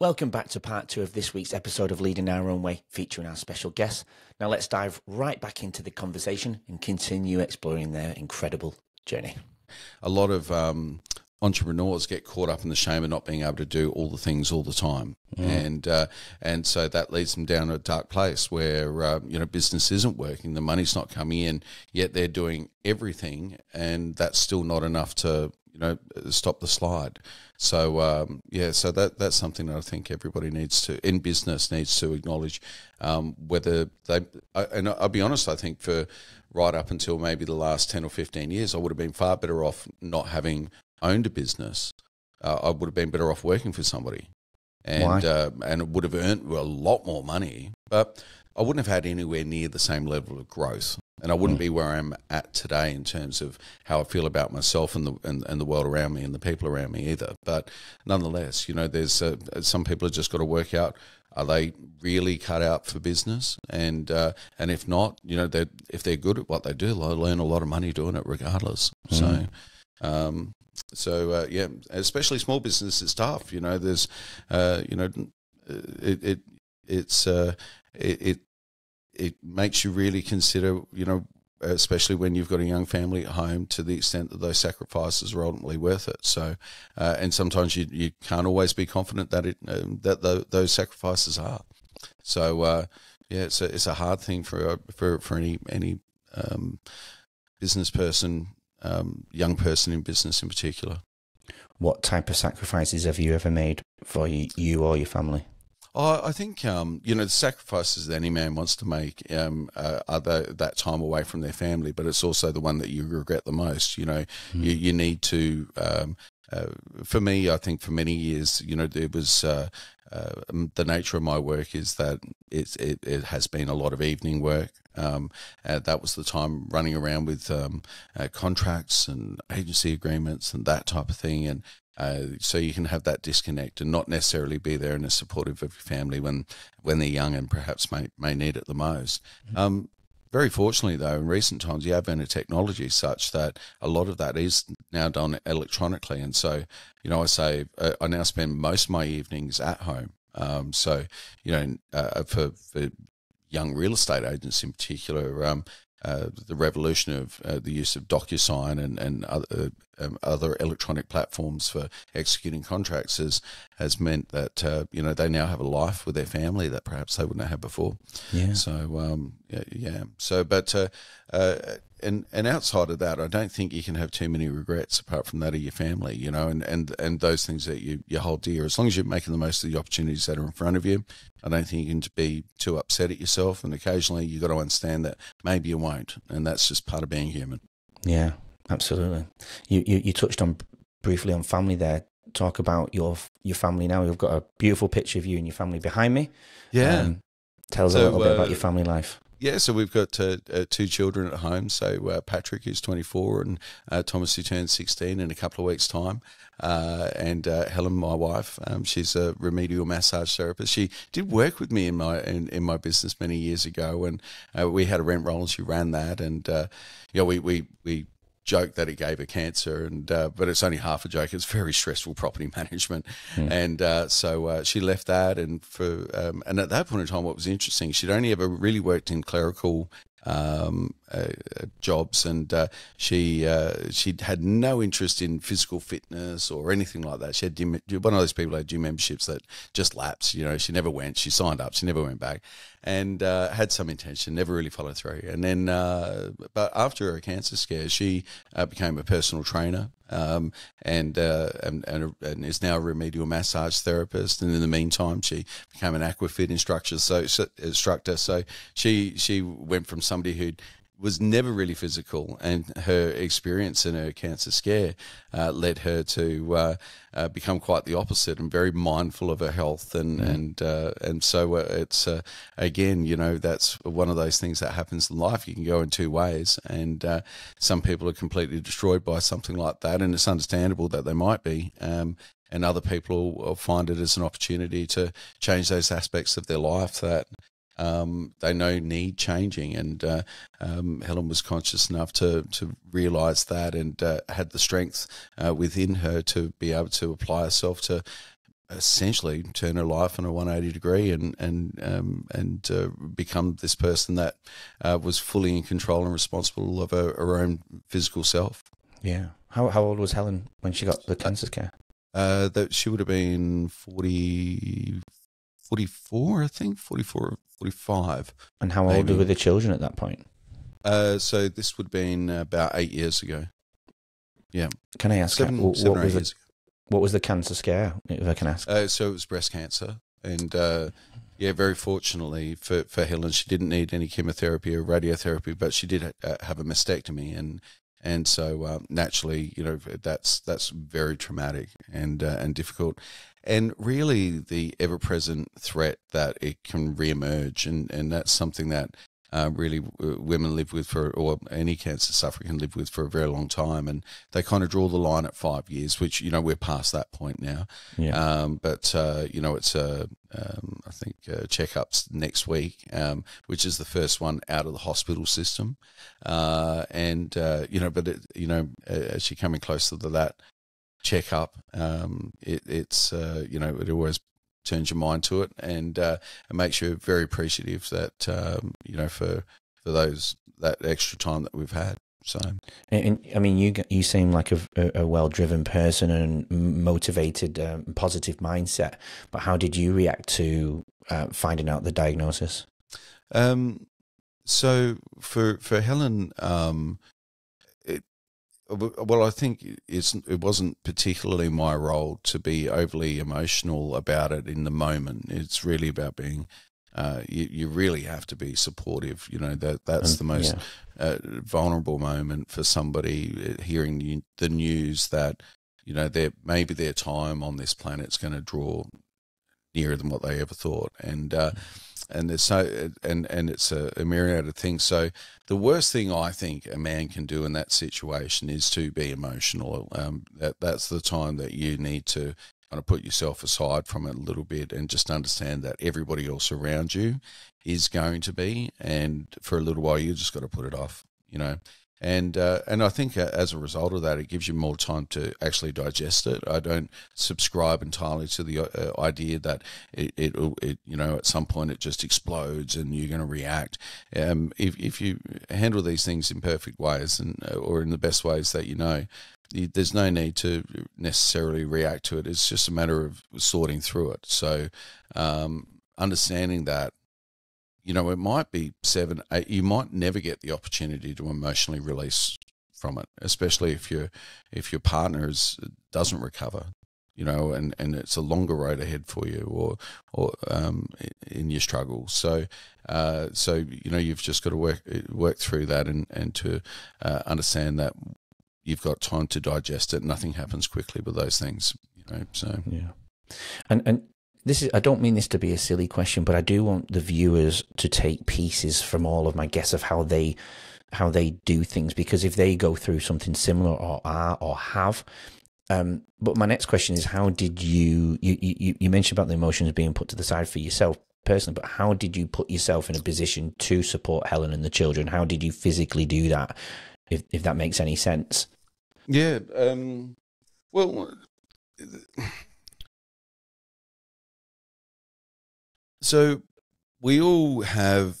Welcome back to part two of this week's episode of Leading Our Own Way, featuring our special guest. Now let's dive right back into the conversation and continue exploring their incredible journey. A lot of entrepreneurs get caught up in the shame of not being able to do all the things all the time. Mm. And so that leads them down a dark place where, you know, business isn't working, the money's not coming in, yet they're doing everything and that's still not enough to, you know, stop the slide. So yeah, so that's something that I think everybody needs to in business needs to acknowledge. Whether they and I'll be honest, I think for right up until maybe the last 10 or 15 years, I would have been far better off not having owned a business. I would have been better off working for somebody, and would have earned a lot more money, but I wouldn't have had anywhere near the same level of growth. And I wouldn't be where I'm at today in terms of how I feel about myself and the world around me and the people around me either. But nonetheless, you know, there's some people have just got to work out, are they really cut out for business? And if not, you know, if they're good at what they do, they'll earn a lot of money doing it regardless. Mm. So yeah, especially small business is tough. You know, there's you know, it makes you really consider, you know, especially when you've got a young family at home, to the extent that those sacrifices are ultimately worth it. So, and sometimes you can't always be confident that those sacrifices are. So, yeah, it's a hard thing for any business person, young person in business in particular. What type of sacrifices have you ever made for you or your family? Oh, I think, you know, the sacrifices that any man wants to make are that time away from their family, but it's also the one that you regret the most. You know, mm. you need to, for me, I think for many years, you know, there was the nature of my work is that it has been a lot of evening work. That was the time running around with contracts and agency agreements and that type of thing. And so you can have that disconnect and not necessarily be there and as supportive of your family when they're young and perhaps may need it the most. Mm-hmm. Very fortunately, though, in recent times, the advent of technology is such that a lot of that is now done electronically. And so, you know, I say I now spend most of my evenings at home. So, you know, for young real estate agents in particular, the revolution of the use of DocuSign and other electronic platforms for executing contracts has meant that you know, they now have a life with their family that perhaps they wouldn't have before. Yeah. So yeah. So but and outside of that, I don't think you can have too many regrets apart from that of your family. You know, and those things that you hold dear. As long as you're making the most of the opportunities that are in front of you, I don't think you can be too upset at yourself. And occasionally, you got to understand that maybe you won't, and that's just part of being human. Yeah. Absolutely. You touched on briefly on family there. Talk about your family now. You've got a beautiful picture of you and your family behind me. Yeah. Tell us a little bit about your family life. Yeah, so we've got 2 children at home. So Patrick, who's 24, and Thomas, who turns 16 in a couple of weeks' time, and Helen, my wife, she's a remedial massage therapist. She did work with me in my business many years ago, and we had a rent roll, and she ran that, and you know, we joke that it gave her cancer, and but it's only half a joke. It's very stressful property management, and so she left that. And for and at that point in time, what was interesting, she'd only ever really worked in clerical jobs, and she had no interest in physical fitness or anything like that. She had gym, one of those people had gym memberships that just lapsed. You know, she never went. She signed up, she never went back, and had some intention, never really followed through. And then, but after her cancer scare, she became a personal trainer, and is now a remedial massage therapist. And in the meantime, she became an aquafit instructor. So she went from somebody who was never really physical, and her experience and her cancer scare led her to become quite the opposite and very mindful of her health. And and so it's again, you know, that's one of those things that happens in life. You can go in two ways, and some people are completely destroyed by something like that, and it's understandable that they might be. And other people will find it as an opportunity to change those aspects of their life that they know need changing. And Helen was conscious enough to realise that, and had the strength within her to be able to apply herself to essentially turn her life in a 180 degree and become this person that was fully in control and responsible of her own physical self. Yeah. How old was Helen when she got the cancer scare? That she would have been 44, I think, 44, 45. And how old were the children at that point? So this would have been about 8 years ago. Yeah. Can I ask, what was the cancer scare, if I can ask? So it was breast cancer. And yeah, very fortunately for Helen, she didn't need any chemotherapy or radiotherapy, but she did have a mastectomy. And so naturally, you know, that's very traumatic and difficult. And really the ever-present threat that it can reemerge, and that's something that really women live with for, or any cancer sufferer can live with for a very long time. And they kind of draw the line at 5 years, which, you know, we're past that point now. Yeah. But, you know, it's, I think, checkups next week, which is the first one out of the hospital system. And, you know, but, it, you know, as you're coming closer to that checkup, it's, you know, it always turns your mind to it, and makes you very appreciative that you know, for those, that extra time that we've had. So, and I mean, you seem like a well-driven person and motivated, positive mindset. But how did you react to finding out the diagnosis? So for Helen, well, I think it wasn't particularly my role to be overly emotional about it in the moment. It's really about being, you really have to be supportive. You know, that's the most vulnerable moment for somebody hearing the news that, you know, maybe their time on this planet's going to draw nearer than what they ever thought. And it's a myriad of things. So the worst thing I think a man can do in that situation is to be emotional. That's the time that you need to kind of put yourself aside from it a little bit and just understand that everybody else around you is going to be, and for a little while you just got to put it off, you know. And I think as a result of that, it gives you more time to actually digest it. I don't subscribe entirely to the idea that it you know, at some point it just explodes and you're going to react. If you handle these things in perfect ways or in the best ways that you know, there's no need to necessarily react to it. It's just a matter of sorting through it. So understanding that, you know, it might be 7, 8, you might never get the opportunity to emotionally release from it, especially if your partner doesn't recover, you know, and it's a longer road ahead for you or in your struggle. So, so, you know, you've just got to work through that and to understand that you've got time to digest it. Nothing happens quickly with those things, you know, so. Yeah. And this is, I don't mean this to be a silly question, but I do want the viewers to take pieces from all of my guests of how they do things, because if they go through something similar or are or have, but my next question is, how did you mentioned about the emotions being put to the side for yourself personally, but how did you put yourself in a position to support Helen and the children? How did you physically do that? If that makes any sense. Yeah. Well, so we all have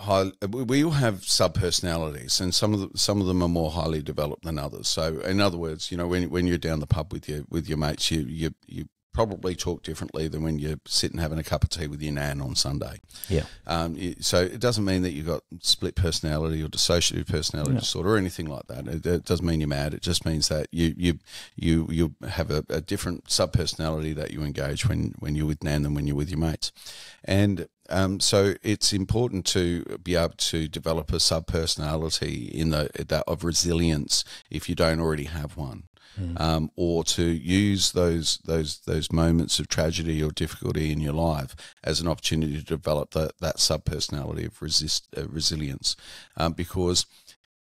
subpersonalities, and some of them are more highly developed than others. So in other words, you know, when you're down the pub with your mates, you probably talk differently than when you're sitting having a cup of tea with your nan on Sunday. Yeah. So it doesn't mean that you've got split personality or dissociative personality disorder or anything like that. It doesn't mean you're mad. It just means that you have a different subpersonality that you engage when you're with nan than when you're with your mates. And so it's important to be able to develop a subpersonality of resilience if you don't already have one. Or to use those moments of tragedy or difficulty in your life as an opportunity to develop that subpersonality of resilience, because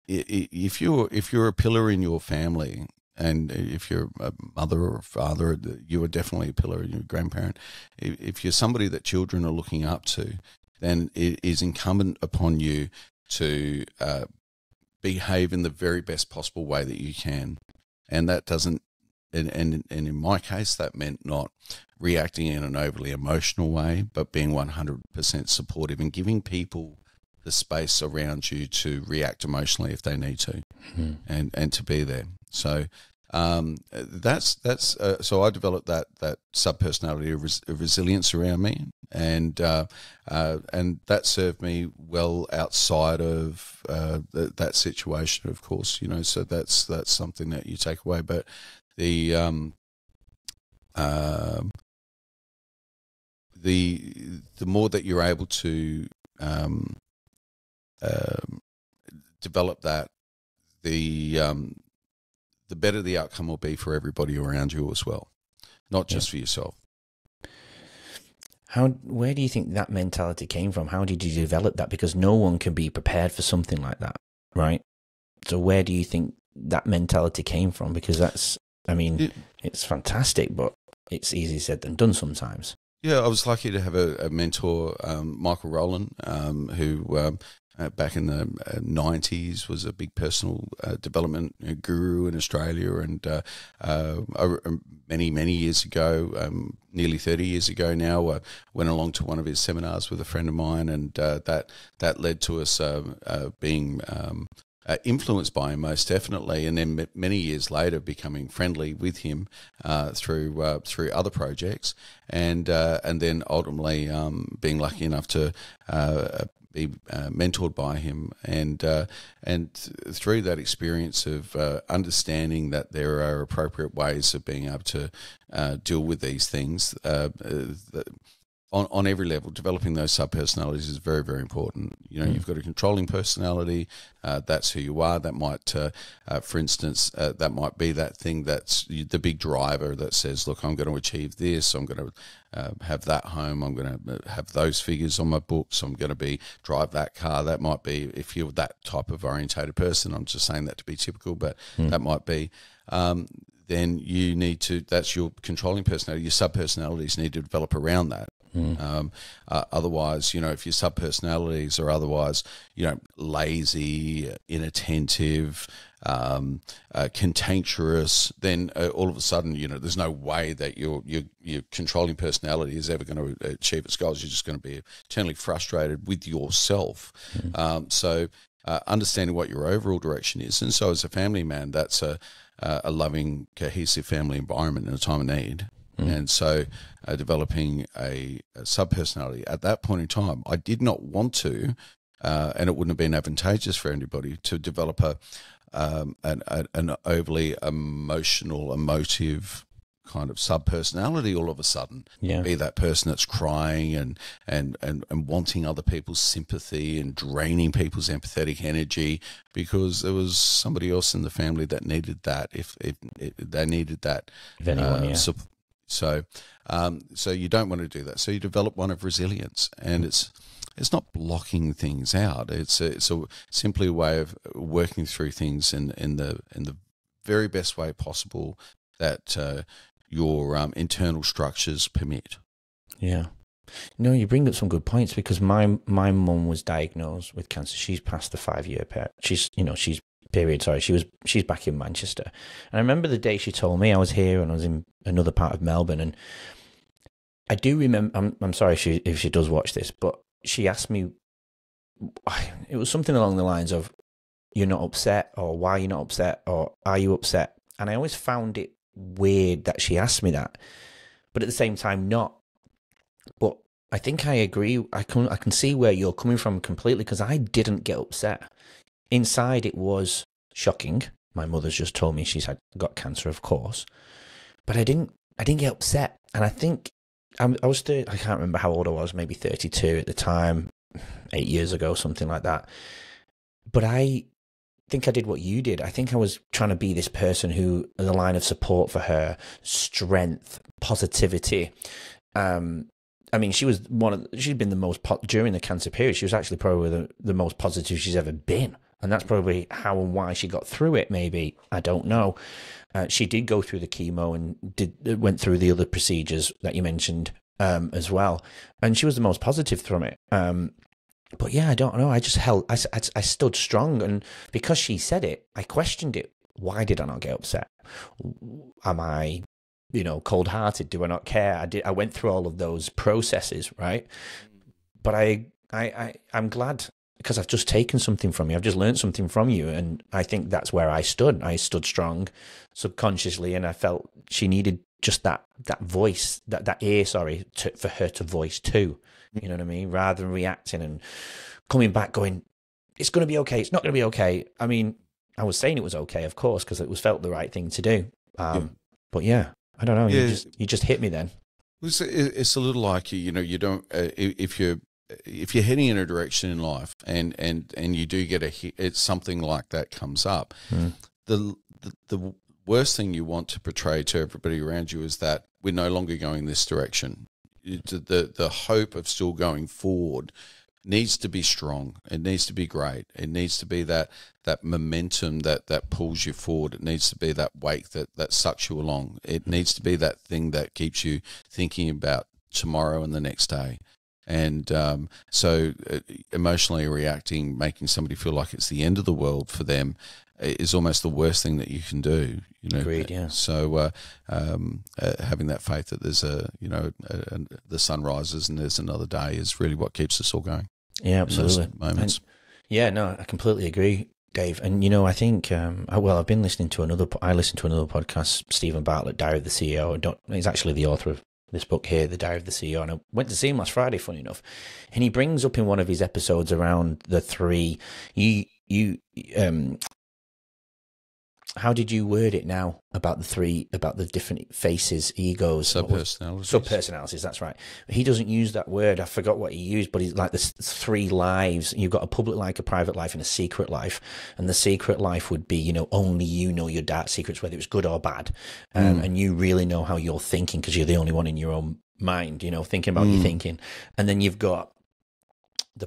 if you're a pillar in your family, and if you're a mother or a father, you are definitely a pillar in your grandparent. If you're somebody that children are looking up to, then it is incumbent upon you to behave in the very best possible way that you can. And that doesn't and in my case, that meant not reacting in an overly emotional way, but being 100% supportive and giving people the space around you to react emotionally if they need to, and to be there. So so I developed that subpersonality of resilience around me, and that served me well outside of that situation, of course, you know. So that's something that you take away. But the more that you're able to develop that, the better the outcome will be for everybody around you as well, not just for yourself. Where do you think that mentality came from? How did you develop that? Because no one can be prepared for something like that, right? So where do you think that mentality came from? Because that's, I mean, it's fantastic, but it's easier said than done sometimes. Yeah, I was lucky to have a mentor, Michael Rowland, who back in the 90s was a big personal development guru in Australia, and many years ago, nearly 30 years ago now, I went along to one of his seminars with a friend of mine, and that led to us being influenced by him, most definitely, and then many years later becoming friendly with him through other projects, and then ultimately being lucky enough to be mentored by him, and through that experience of understanding that there are appropriate ways of being able to deal with these things on every level. Developing those subpersonalities is very, very important. You know, you've got a controlling personality. That's who you are. That might, for instance, that might be that thing that's the big driver that says, look, I'm going to achieve this. I'm going to have that home. I'm going to have those figures on my books. I'm going to drive that car. That might be, if you're that type of orientated person, I'm just saying that to be typical, but that might be, then you need to, that's your controlling personality. Your subpersonalities need to develop around that. Otherwise, you know, if your subpersonalities are otherwise, you know, lazy, inattentive, contentious, then all of a sudden, you know, there's no way that your controlling personality is ever going to achieve its goals. You're just going to be eternally frustrated with yourself. Understanding what your overall direction is, and so as a family man, that's a loving, cohesive family environment in a time of need. And so developing a subpersonality at that point in time, I did not want to, and it wouldn't have been advantageous for anybody to develop an overly emotional, emotive kind of subpersonality all of a sudden. Yeah. Be that person that's crying and wanting other people's sympathy and draining people's empathetic energy because there was somebody else in the family that needed that if they needed that. If anyone, support. So, so you don't want to do that. So you develop one of resilience, and it's not blocking things out. It's simply a way of working through things in the very best way possible that your internal structures permit. Yeah. No, you bring up some good points because my mum was diagnosed with cancer. She's past the 5-year period. She's back in Manchester, and I remember the day she told me. I was here and I was in another part of Melbourne, and I do remember, I'm sorry if she does watch this, but she asked me, it was something along the lines of, you're not upset, or why you're not upset, or are you upset? And I always found it weird that she asked me that, but at the same time not. But I think I agree, I can see where you're coming from completely, because I didn't get upset. Inside, it was shocking. My mother's just told me she's got cancer, of course, but I didn't get upset. And I think I was, I can't remember how old I was, maybe 32 at the time, 8 years ago, something like that. But I think I did what you did. I think I was trying to be this person who, the line of support for her, strength, positivity. I mean, she was she'd been the most, during the cancer period, she was actually probably the most positive she's ever been. And that's probably how and why she got through it, maybe. I don't know. She did go through the chemo and went through the other procedures that you mentioned as well. And she was the most positive from it. But yeah, I don't know. I just I stood strong. And because she said it, I questioned it. Why did I not get upset? am I, you know, cold-hearted? Do I not care? I went through all of those processes, right? But I'm glad, because I've just taken something from you. I've just learned something from you. And I think that's where I stood. I stood strong subconsciously, and I felt she needed just that voice, that ear, sorry, for her to voice too. You know what I mean? Rather than reacting and coming back going, it's going to be okay, it's not going to be okay. I mean, I was saying it was okay, of course, because it was felt the right thing to do. But yeah, I don't know. Yeah. You just hit me then. It's a little like, you know, you don't, if you're heading in a direction in life and you do get a hit, it's something like that comes up. Mm. The worst thing you want to portray to everybody around you is that we're no longer going this direction. The hope of still going forward needs to be strong. It needs to be great. It needs to be that momentum that pulls you forward. It needs to be that wake that sucks you along. It needs to be that thing that keeps you thinking about tomorrow and the next day. And so emotionally reacting, making somebody feel like it's the end of the world for them, is almost the worst thing that you can do. You know? Agreed, yeah. So having that faith that there's the sun rises and there's another day is really what keeps us all going. Yeah, absolutely. In those moments. And, yeah, no, I completely agree, Dave. And, you know, I think, I've been listening to another podcast, Stephen Bartlett, Diary of the CEO. He's actually the author of this book here, The Diary of the CEO, and I went to see him last Friday, funny enough, and he brings up in one of his episodes around the three, how did you word it now about the three, about the different faces, egos? Subpersonalities, that's right. He doesn't use that word. I forgot what he used, but he's like this three lives. You've got a public life, a private life, and a secret life. And the secret life would be, you know, only you know your dark secrets, whether it's good or bad. And you really know how you're thinking because you're the only one in your own mind, you know, thinking about your thinking. And then you've got the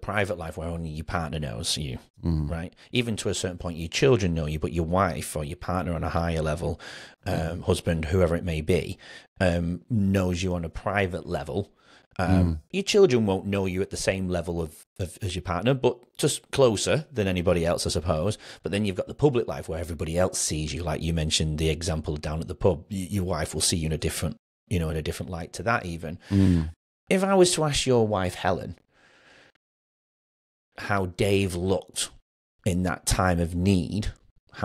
private life where only your partner knows you, right? Even to a certain point, your children know you, but your wife or your partner on a higher level, husband, whoever it may be, knows you on a private level. Your children won't know you at the same level as your partner, but just closer than anybody else, I suppose. But then you've got the public life where everybody else sees you. Like you mentioned the example down at the pub, your wife will see you in a different, you know, in a different light to that even. If I was to ask your wife, Helen, how Dave looked in that time of need,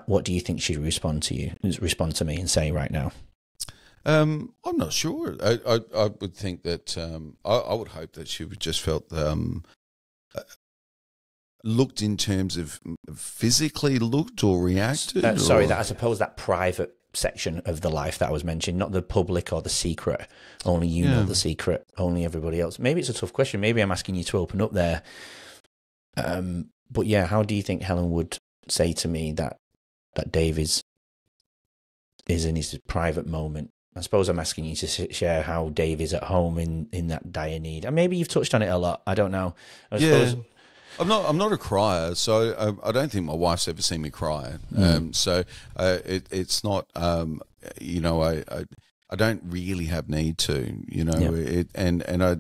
what do you think she'd respond to me and say right now? I'm not sure. I would think that, I would hope that she would just felt, looked in terms of physically looked or reacted. Sorry, I suppose that private section of the life that I was mentioning, not the public or the secret, only you know the secret, only everybody else. Maybe it's a tough question, maybe I'm asking you to open up there, but yeah, how do you think Helen would say to me that Dave is in his private moment? I suppose I'm asking you to share how Dave is at home in that dire need, and maybe you've touched on it a lot, I don't know. I suppose I'm not a crier, so I don't think my wife's ever seen me cry. So it's not, you know, I don't really have need to, you know,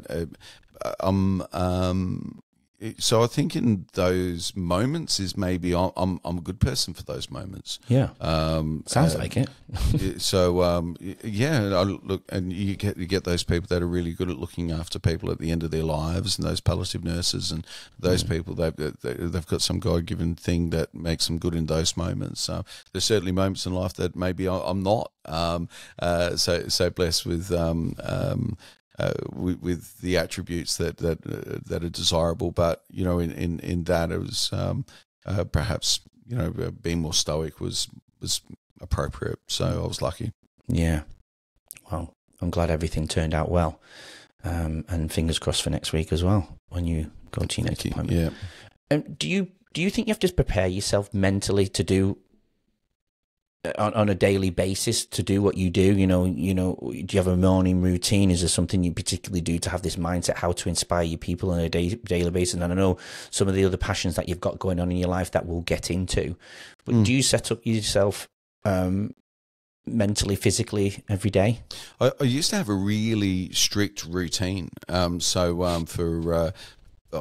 so I think in those moments is maybe I'm a good person for those moments. Yeah, sounds like it. I look, and you get those people that are really good at looking after people at the end of their lives, and those palliative nurses and those people they've got some God-given thing that makes them good in those moments. So there's certainly moments in life that maybe I'm not so blessed with the attributes that are desirable, but you know, in that it was perhaps, you know, being more stoic was appropriate. So I was lucky. Yeah. Well, I'm glad everything turned out well, and fingers crossed for next week as well when you go to your next appointment. Yeah. Do you think you have to prepare yourself mentally to do? On a daily basis to do what you do, you know, do you have a morning routine? Is there something you particularly do to have this mindset, how to inspire your people on a daily basis? And I know some of the other passions that you've got going on in your life that we'll get into, but do you set up yourself mentally, physically every day? I used to have a really strict routine. So for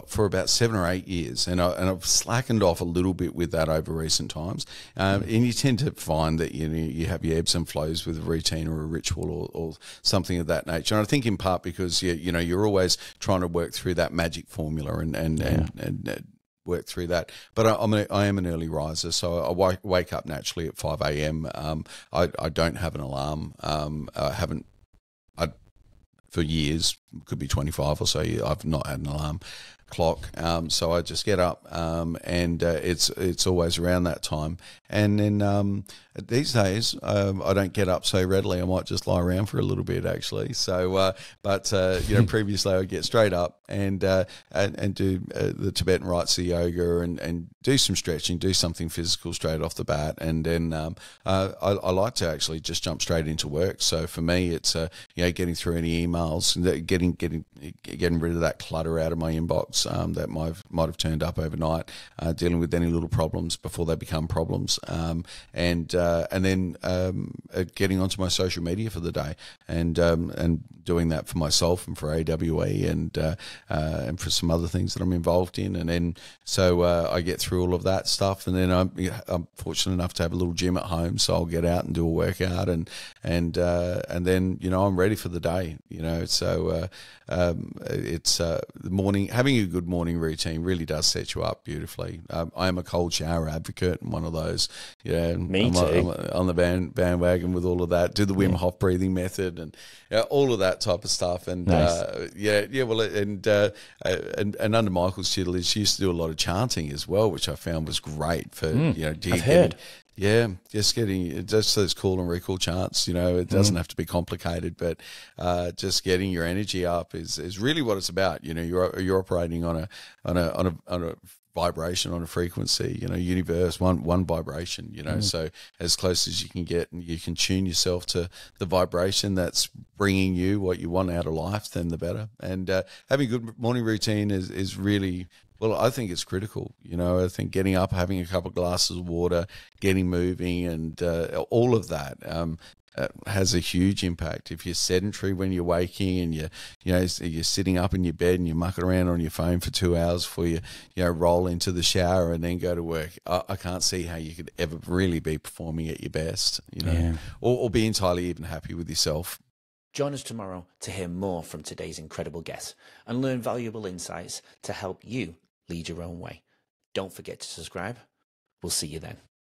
for about 7 or 8 years, and I've slackened off a little bit with that over recent times. And you tend to find that you have your ebbs and flows with a routine or a ritual or something of that nature. And I think in part because you're always trying to work through that magic formula and work through that. But I am an early riser, so I wake up naturally at 5 a.m. I don't have an alarm. I haven't for years, could be 25 or so. I've not had an alarm clock, so I just get up, and it's always around that time. And then these days, I don't get up so readily. I might just lie around for a little bit, actually. So, previously I'd get straight up and do the Tibetan rites, the yoga, and do some stretching, do something physical straight off the bat, and then I like to actually just jump straight into work. So for me, it's getting through any emails, getting rid of that clutter out of my inbox. That might have turned up overnight, dealing with any little problems before they become problems, and then getting onto my social media for the day, and doing that for myself and for AWE and for some other things that I'm involved in, and then so I get through all of that stuff, and then I'm fortunate enough to have a little gym at home, so I'll get out and do a workout, and then I'm ready for the day, so it's the morning. Having a good morning routine really does set you up beautifully. I am a cold shower advocate, and one of those. I'm on the bandwagon with all of that. Do the Wim Hof breathing method and all of that type of stuff. And nice. Well, and under Michael's tutelage, she used to do a lot of chanting as well, which I found was great for just those call and recall chants. It doesn't have to be complicated, but just getting your energy up is really what it's about. You're operating on a vibration, on a frequency, universe, one vibration, so as close as you can get, and you can tune yourself to the vibration that's bringing you what you want out of life, then the better. And having a good morning routine is really, well, I think it's critical. I think getting up, having a couple of glasses of water, getting moving, and all of that has a huge impact. If you're sedentary when you're waking, and you're sitting up in your bed and you're mucking around on your phone for 2 hours before you roll into the shower and then go to work, I can't see how you could ever really be performing at your best, or be entirely even happy with yourself. Join us tomorrow to hear more from today's incredible guest and learn valuable insights to help you lead your own way. Don't forget to subscribe. We'll see you then.